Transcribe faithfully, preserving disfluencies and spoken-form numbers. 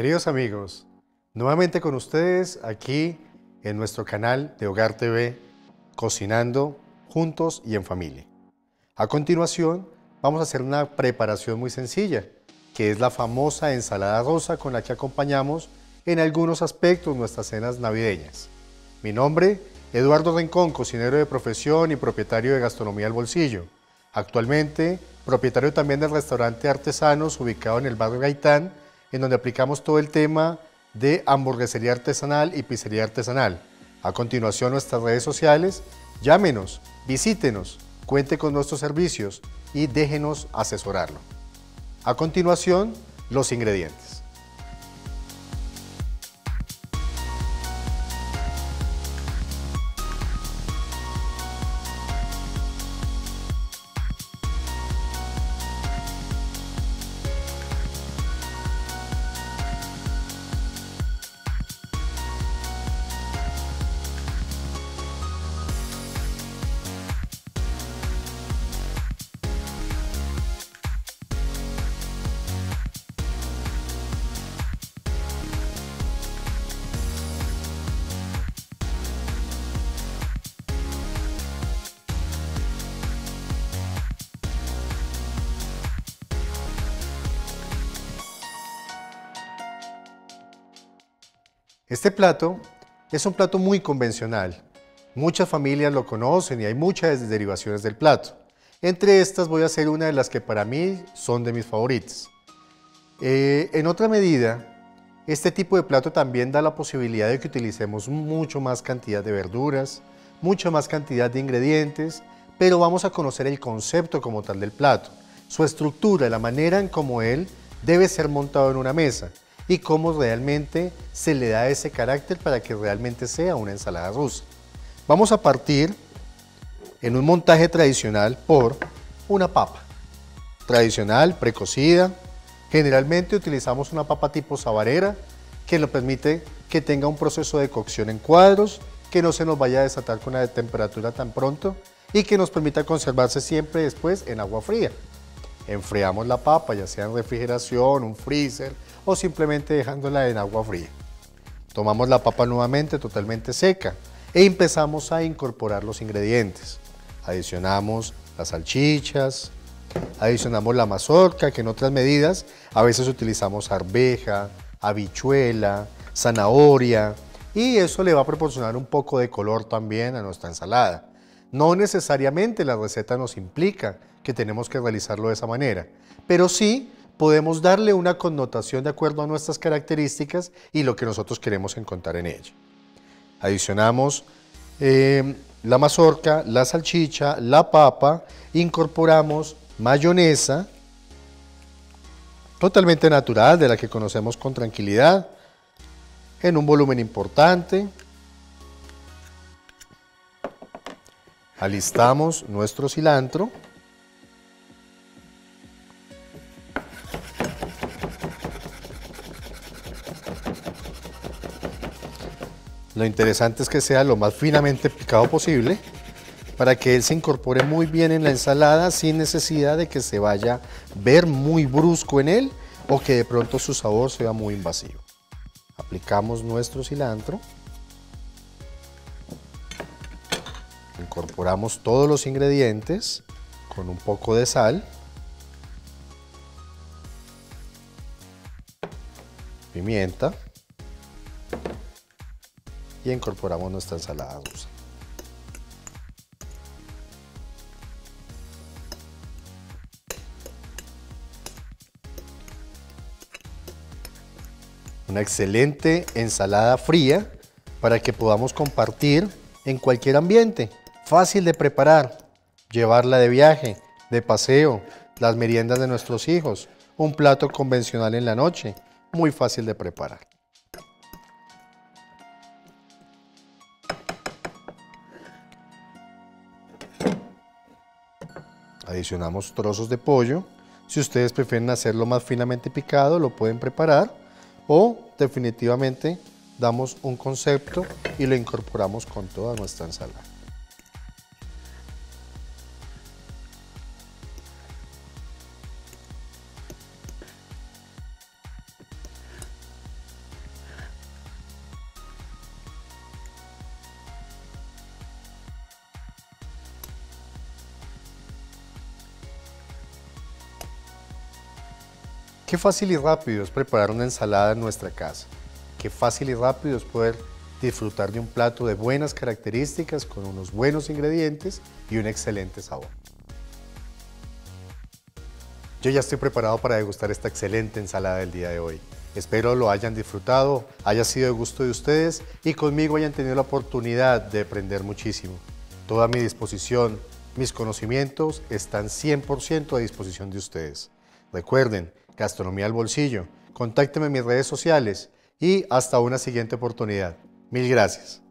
Queridos amigos, nuevamente con ustedes aquí en nuestro canal de Hogar T V, cocinando juntos y en familia. A continuación, vamos a hacer una preparación muy sencilla, que es la famosa ensalada rosa con la que acompañamos en algunos aspectos nuestras cenas navideñas. Mi nombre, Eduardo Rencón, cocinero de profesión y propietario de Gastronomía al Bolsillo. Actualmente, propietario también del restaurante Artesanos, ubicado en el barrio Gaitán, en donde aplicamos todo el tema de hamburguesería artesanal y pizzería artesanal. A continuación, nuestras redes sociales, llámenos, visítenos, cuente con nuestros servicios y déjenos asesorarlo. A continuación, los ingredientes. Este plato es un plato muy convencional, muchas familias lo conocen y hay muchas derivaciones del plato. Entre estas voy a hacer una de las que para mí son de mis favoritas. Eh, en otra medida, este tipo de plato también da la posibilidad de que utilicemos mucho más cantidad de verduras, mucha más cantidad de ingredientes, pero vamos a conocer el concepto como tal del plato, su estructura, la manera en cómo él debe ser montado en una mesa, y cómo realmente se le da ese carácter para que realmente sea una ensalada rusa. Vamos a partir en un montaje tradicional por una papa. Tradicional, precocida. Generalmente utilizamos una papa tipo sabanera que nos permite que tenga un proceso de cocción en cuadros, que no se nos vaya a desatar con la temperatura tan pronto y que nos permita conservarse siempre después en agua fría. Enfriamos la papa, ya sea en refrigeración, un freezer o simplemente dejándola en agua fría. Tomamos la papa nuevamente totalmente seca e empezamos a incorporar los ingredientes. Adicionamos las salchichas, adicionamos la mazorca, que en otras medidas a veces utilizamos arveja, habichuela, zanahoria, y eso le va a proporcionar un poco de color también a nuestra ensalada. No necesariamente la receta nos implica que tenemos que realizarlo de esa manera, pero sí podemos darle una connotación de acuerdo a nuestras características y lo que nosotros queremos encontrar en ella. Adicionamos eh, la mazorca, la salchicha, la papa, incorporamos mayonesa totalmente natural, de la que conocemos con tranquilidad, en un volumen importante. Alistamos nuestro cilantro. Lo interesante es que sea lo más finamente picado posible para que él se incorpore muy bien en la ensalada sin necesidad de que se vaya a ver muy brusco en él o que de pronto su sabor sea muy invasivo. Aplicamos nuestro cilantro. Incorporamos todos los ingredientes con un poco de sal, pimienta y incorporamos nuestra ensalada rusa. Una excelente ensalada fría para que podamos compartir en cualquier ambiente. Fácil de preparar, llevarla de viaje, de paseo, las meriendas de nuestros hijos, un plato convencional en la noche, muy fácil de preparar. Adicionamos trozos de pollo, si ustedes prefieren hacerlo más finamente picado lo pueden preparar, o definitivamente damos un concepto y lo incorporamos con toda nuestra ensalada. Qué fácil y rápido es preparar una ensalada en nuestra casa. Qué fácil y rápido es poder disfrutar de un plato de buenas características con unos buenos ingredientes y un excelente sabor. Yo ya estoy preparado para degustar esta excelente ensalada del día de hoy. Espero lo hayan disfrutado, haya sido de gusto de ustedes y conmigo hayan tenido la oportunidad de aprender muchísimo. Toda mi disposición, mis conocimientos están cien por ciento a disposición de ustedes. Recuerden, Gastronomía al Bolsillo, contáctenme en mis redes sociales y hasta una siguiente oportunidad. Mil gracias.